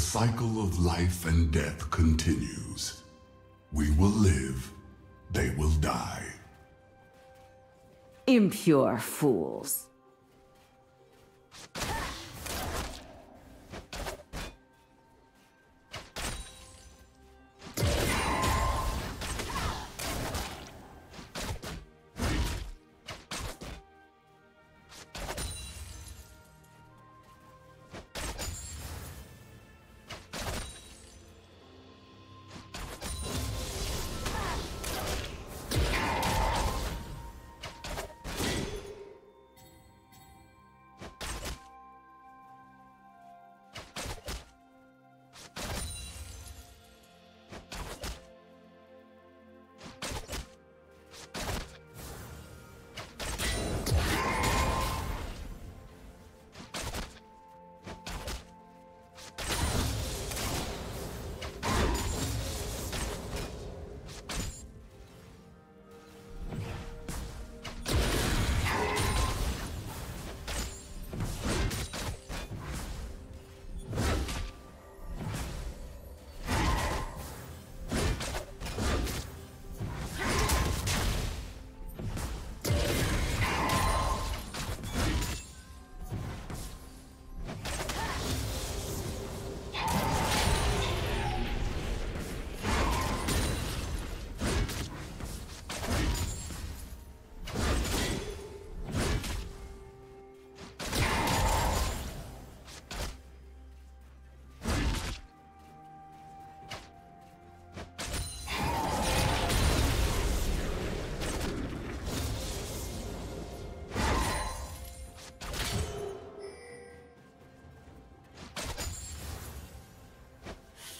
cycle of life and death continues. We will live, they will die. Impure fools.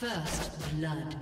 First blood.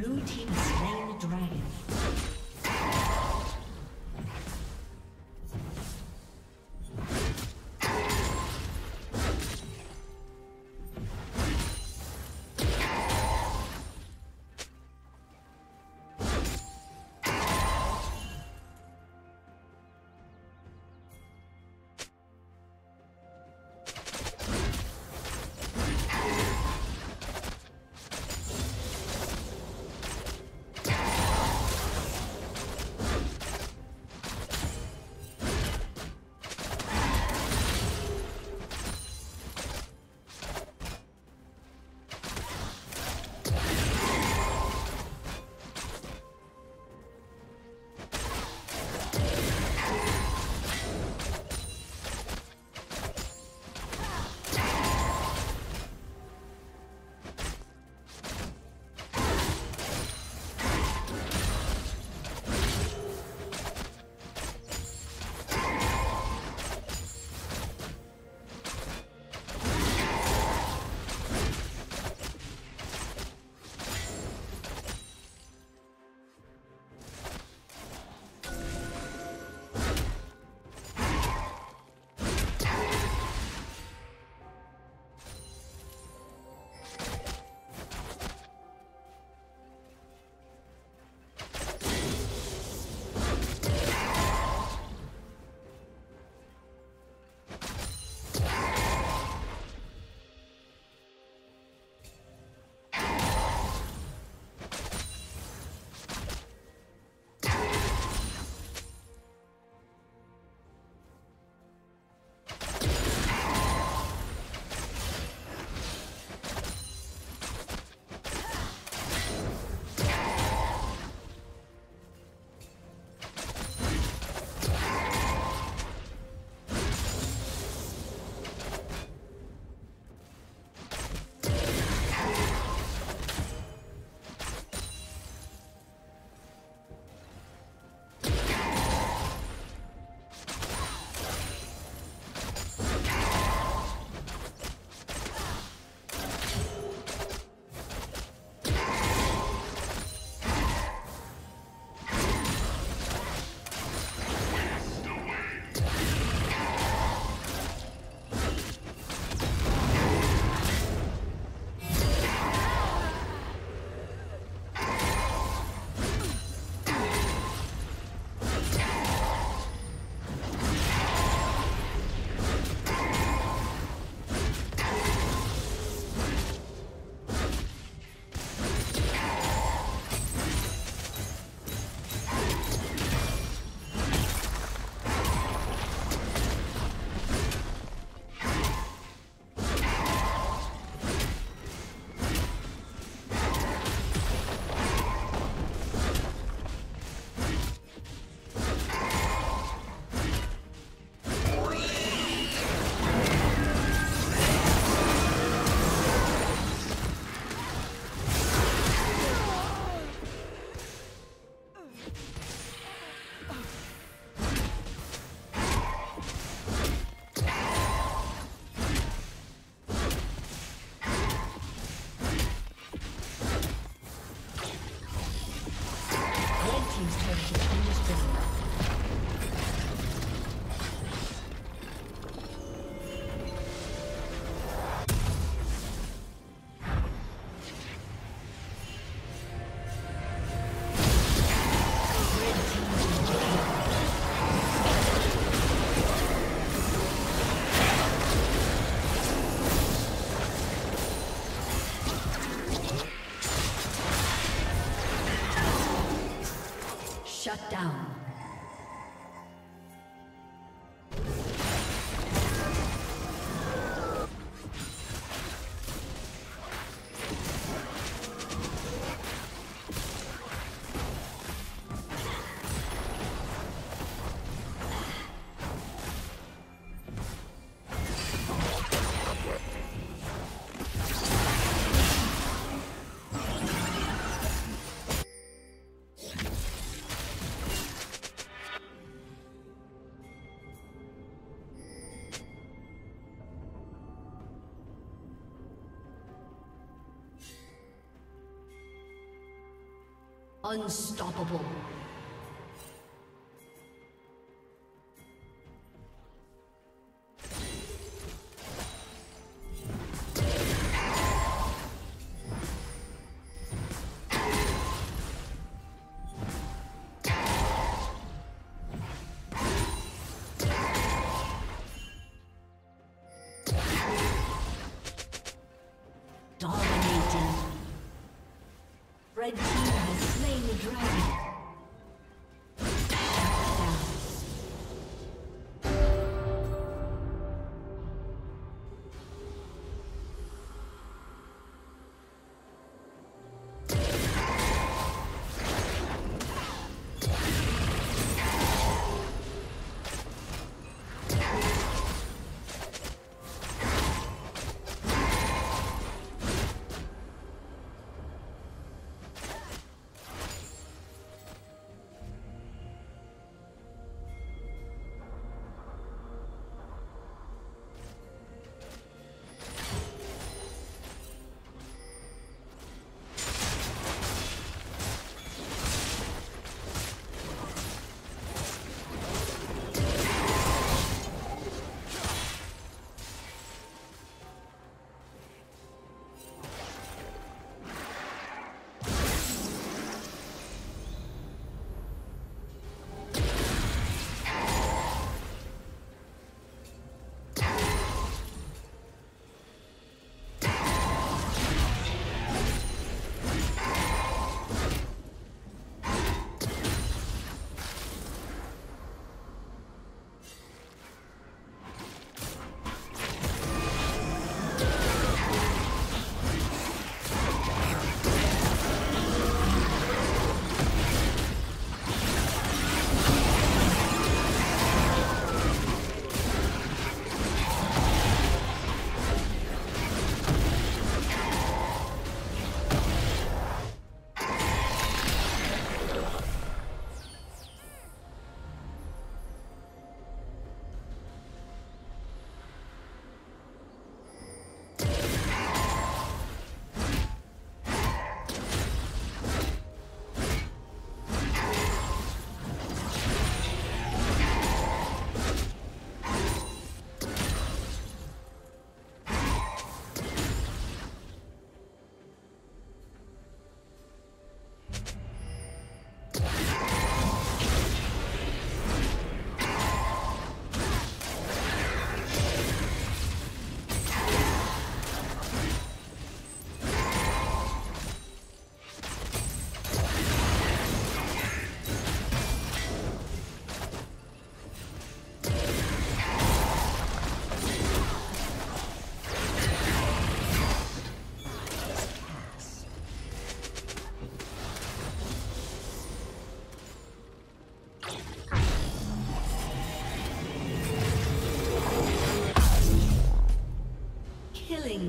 Blue team slain the dragon. Shut down. Unstoppable. Red team has slain the dragon.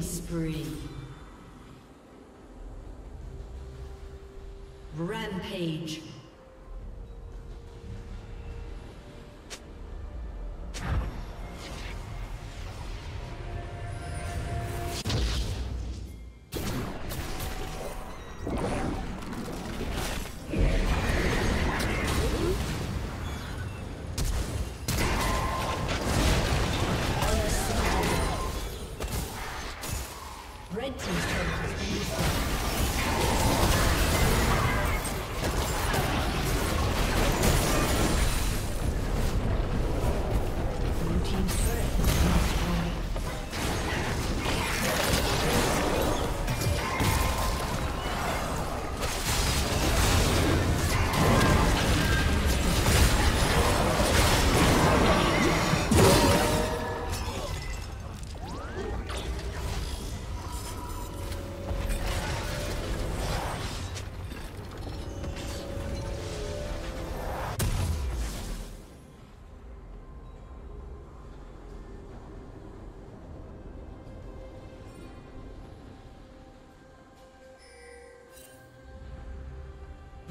Spree. Rampage.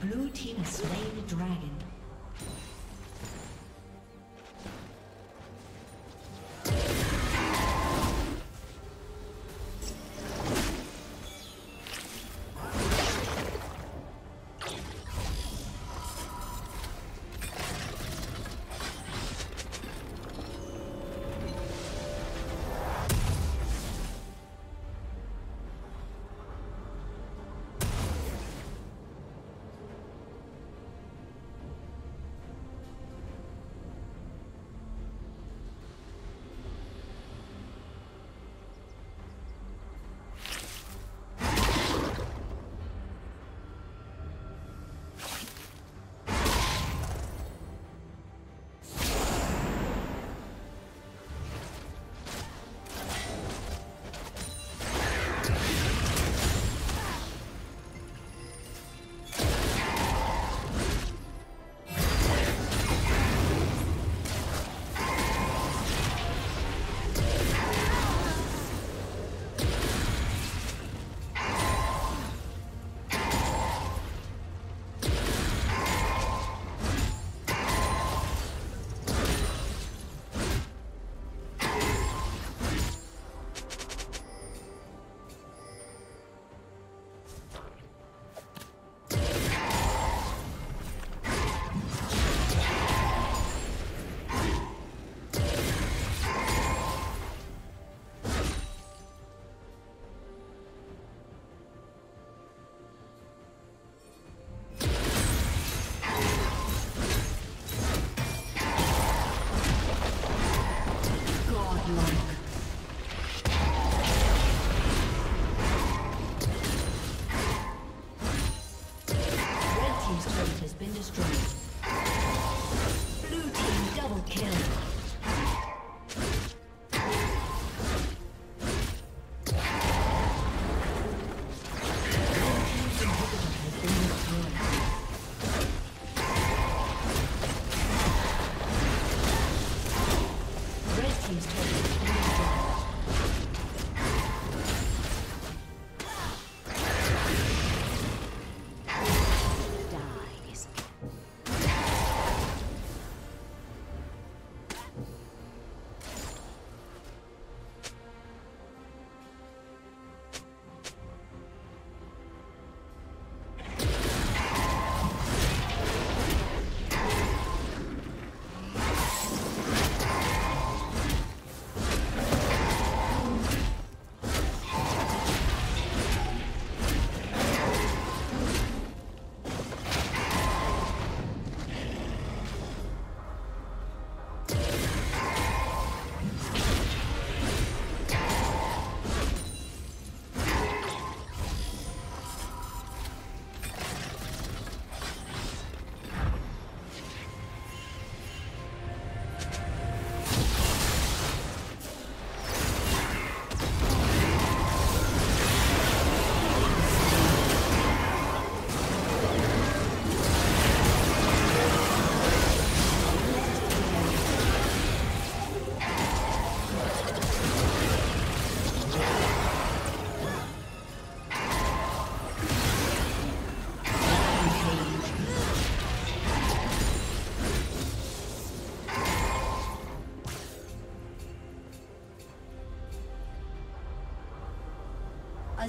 Blue team has slain the dragon. A